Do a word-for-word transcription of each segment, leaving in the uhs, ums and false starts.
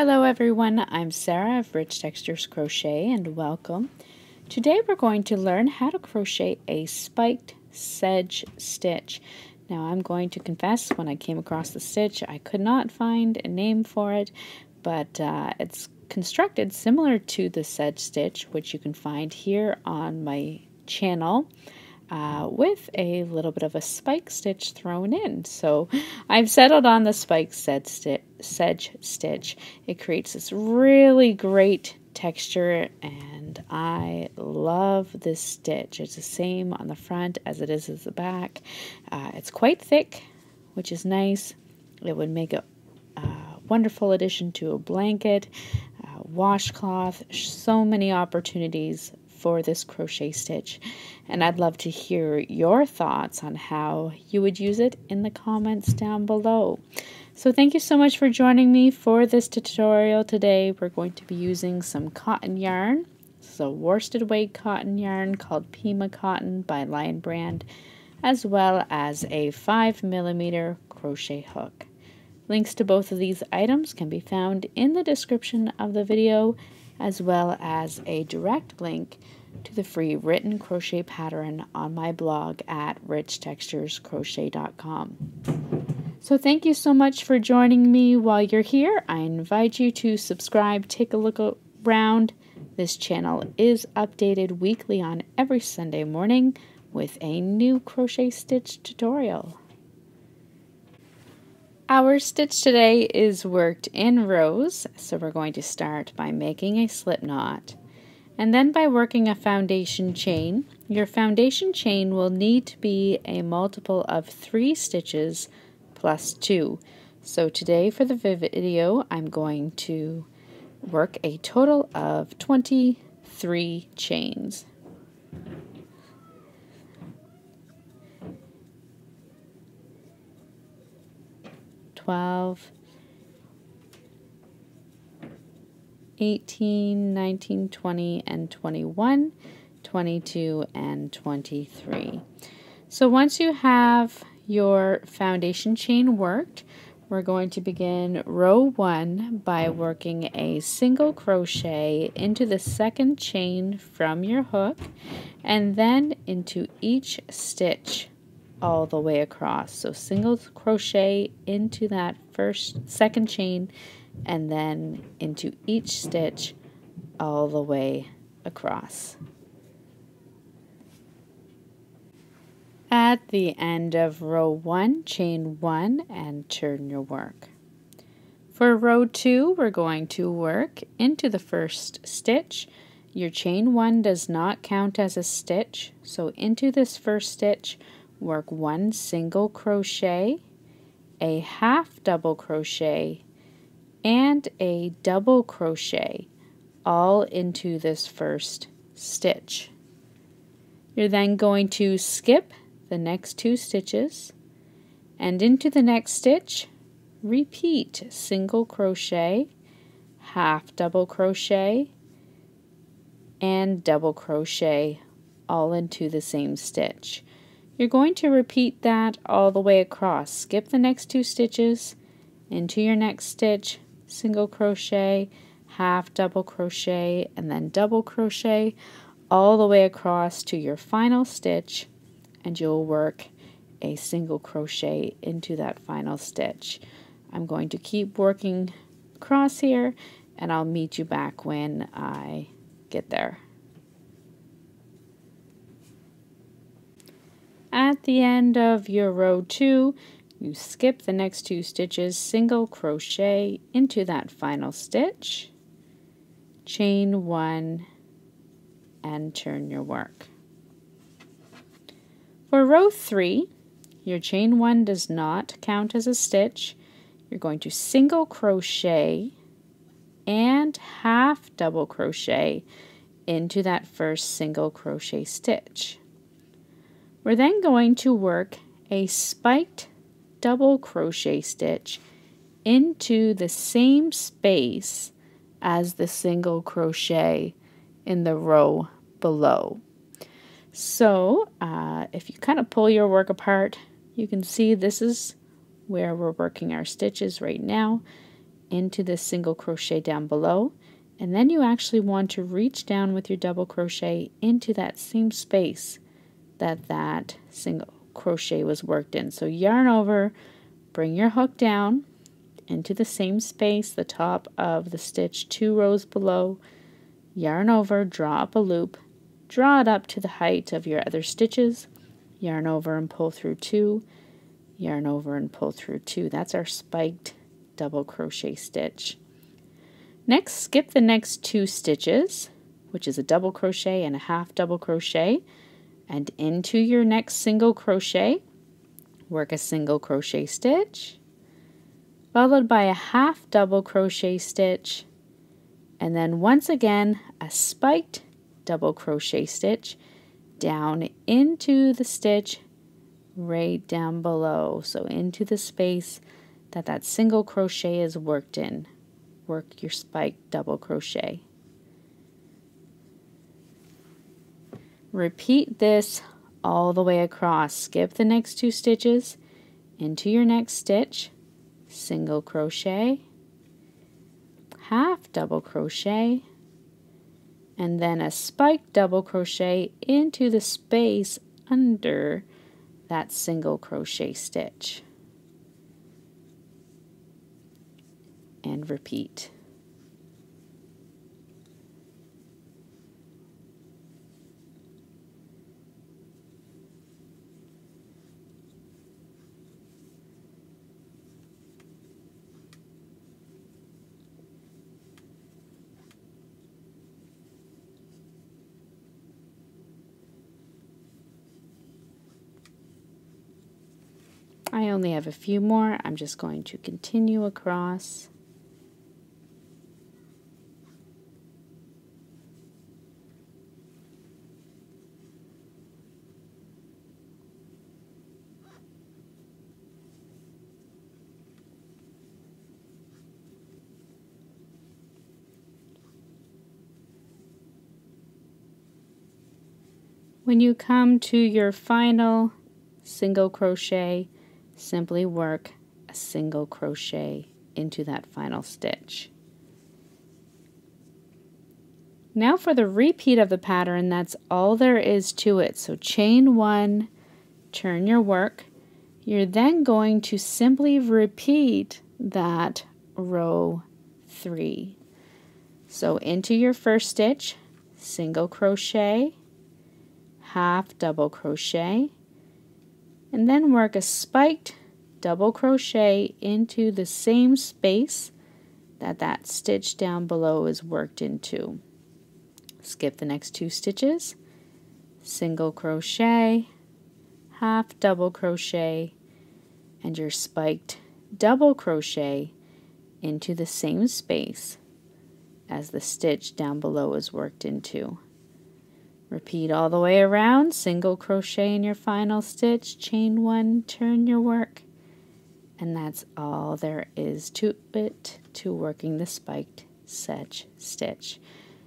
Hello everyone, I'm Sarah of Rich Textures Crochet and welcome. Today we're going to learn how to crochet a spiked sedge stitch. Now I'm going to confess, when I came across the stitch I could not find a name for it, but uh, it's constructed similar to the sedge stitch, which you can find here on my channel. Uh, with a little bit of a spike stitch thrown in. So I've settled on the spiked sedge stitch. It creates this really great texture and I love this stitch. It's the same on the front as it is at the back. Uh, it's quite thick, which is nice. It would make a uh, wonderful addition to a blanket, uh, washcloth, so many opportunities for this crochet stitch, and I'd love to hear your thoughts on how you would use it in the comments down below. So thank you so much for joining me for this tutorial today. We're going to be using some cotton yarn. This is a worsted weight cotton yarn called Pima Cotton by Lion Brand, as well as a five millimeter crochet hook. Links to both of these items can be found in the description of the video, as well as a direct link to the free written crochet pattern on my blog at rich textures crochet dot com. So thank you so much for joining me. While you're here, I invite you to subscribe, take a look around. This channel is updated weekly on every Sunday morning with a new crochet stitch tutorial. Our stitch today is worked in rows, so we're going to start by making a slip knot and then by working a foundation chain. Your foundation chain will need to be a multiple of three stitches plus two. So today for the video I'm going to work a total of twenty-three chains. twelve, eighteen, nineteen, twenty, and twenty-one, twenty-two, and twenty-three. So once you have your foundation chain worked, we're going to begin row one by working a single crochet into the second chain from your hook and then into each stitch all the way across. So single crochet into that first second chain and then into each stitch all the way across. At the end of row one, chain one and turn your work. For row two, we're going to work into the first stitch. Your chain one does not count as a stitch, so into this first stitch work one single crochet, a half double crochet, and a double crochet all into this first stitch. You're then going to skip the next two stitches and into the next stitch repeat single crochet, half double crochet, and double crochet all into the same stitch. You're going to repeat that all the way across. Skip the next two stitches, into your next stitch, single crochet, half double crochet, and then double crochet all the way across to your final stitch, and you'll work a single crochet into that final stitch. I'm going to keep working across here and I'll meet you back when I get there. At the end of your row two, you skip the next two stitches, single crochet into that final stitch, chain one, and turn your work. For row three, your chain one does not count as a stitch. You're going to single crochet and half double crochet into that first single crochet stitch. We're then going to work a spiked double crochet stitch into the same space as the single crochet in the row below. So uh, if you kind of pull your work apart, you can see this is where we're working our stitches right now. into this single crochet down below, and then you actually want to reach down with your double crochet into that same space that that single crochet was worked in. So yarn over, bring your hook down into the same space, the top of the stitch two rows below, yarn over, draw up a loop, draw it up to the height of your other stitches, yarn over and pull through two, yarn over and pull through two. That's our spiked double crochet stitch. Next, skip the next two stitches, which is a double crochet and a half double crochet, and into your next single crochet, work a single crochet stitch, followed by a half double crochet stitch, and then once again a spiked double crochet stitch down into the stitch right down below, so into the space that that single crochet is worked in. Work your spiked double crochet. Repeat this all the way across. Skip the next two stitches, into your next stitch, single crochet, half double crochet, and then a spiked double crochet into the space under that single crochet stitch. And repeat. I only have a few more. I'm just going to continue across. When you come to your final single crochet, simply work a single crochet into that final stitch. Now for the repeat of the pattern, that's all there is to it. So chain one, turn your work. You're then going to simply repeat that row three. So into your first stitch, single crochet, half double crochet, and then work a spiked double crochet into the same space that that stitch down below is worked into. Skip the next two stitches, single crochet, half double crochet, and your spiked double crochet into the same space as the stitch down below is worked into. Repeat all the way around, single crochet in your final stitch, chain one, turn your work, and that's all there is to it, to working the spiked sedge stitch.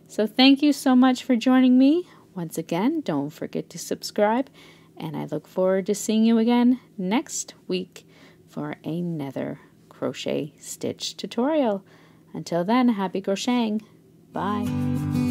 So thank you so much for joining me. Once again, don't forget to subscribe, and I look forward to seeing you again next week for another crochet stitch tutorial. Until then, happy crocheting. Bye.